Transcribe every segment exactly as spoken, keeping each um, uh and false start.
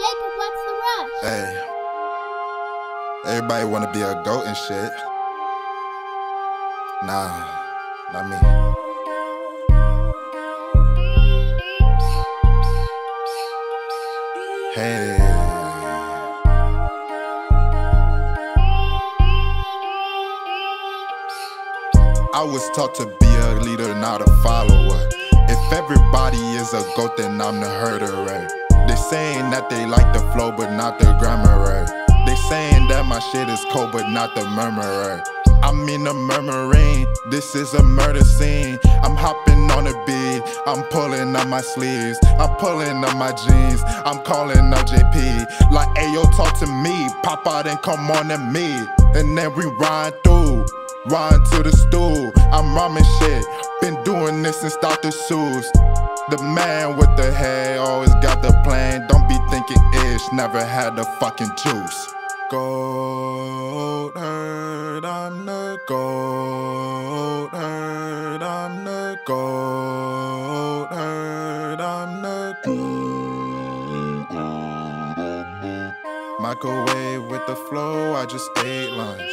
Baby, what's the rush? Hey, everybody wanna be a goat and shit. Nah, not me. Hey. I was taught to be a leader, not a follower. If everybody is a goat, then I'm the herder, right? They saying that they like the flow, but not the grammar, right? They saying that my shit is cold, but not the murmur, right? I'm in a murmuring, this is a murder scene. I'm hopping on a beat, I'm pulling up my sleeves, I'm pulling up my jeans, I'm calling up J P. Like, ayo, talk to me, pop out and come on to me. And then we ride through, ride to the stool. I'm rhyming shit, been doing this since Doctor Seuss. The man with the head always got the plan. Don't be thinking ish, never had the fucking juice. Goat herd, I'm the goat herd, I'm the goat herd, I'm the goat. Microwave with the flow, I just ate lunch.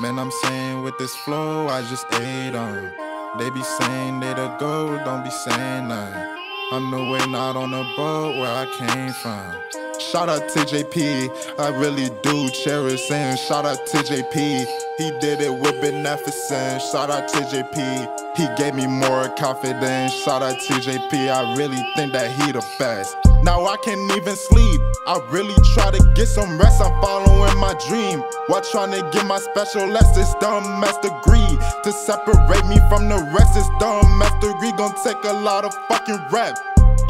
Man, I'm saying with this flow, I just ate on. They be saying they the goat, don't be saying nothing. I'm the way not on the boat where I came from. Shout out to J P, I really do cherish him. Shout out to J P, he did it with beneficence. Shout out to J P, he gave me more confidence. Shout out to J P, I really think that he the best. Now I can't even sleep, I really try to get some rest. I'm following my dream, while trying to get my special lessons. Dumb ass degree, to separate me from the rest. This dumb ass degree gon' take a lot of fucking rap.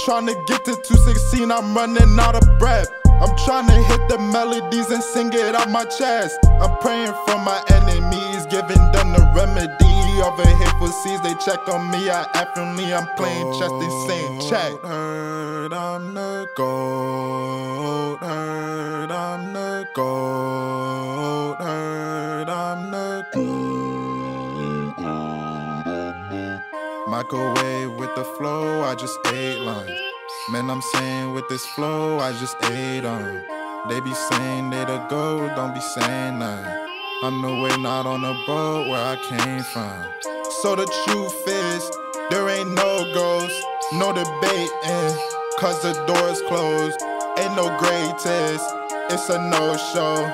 Tryna get to two sixteen, I'm running out of breath. I'm tryna hit the melodies and sing it out my chest. I'm praying for my enemies, giving them the remedy. Over hateful seas, they check on me, I affirmly, I'm playing chess, they saying check. Goat herd, I'm the goat herd, I'm the goat herd, I'm the goat. Microwave with the flow, I just ate lunch. Man, I'm saying with this flow, I just ate on. They be saying they the goat, don't be saying nothing. I'm the way not on the boat where I came from. So the truth is, there ain't no ghosts, no debating, cause the door's closed. Ain't no gray test, it's a no-show.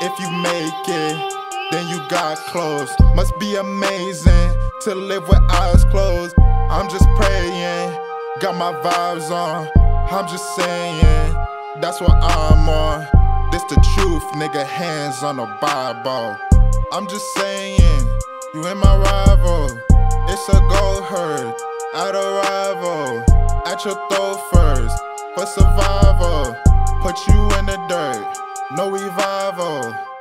If you make it, then you got close. Must be amazing to live with eyes closed. I'm just praying, got my vibes on. I'm just saying, that's what I'm on. This the truth, nigga, hands on the Bible. I'm just saying, you ain't my rival. It's a goat herd, at arrival. At your throat first, for survival. Put you in the dirt, no revival.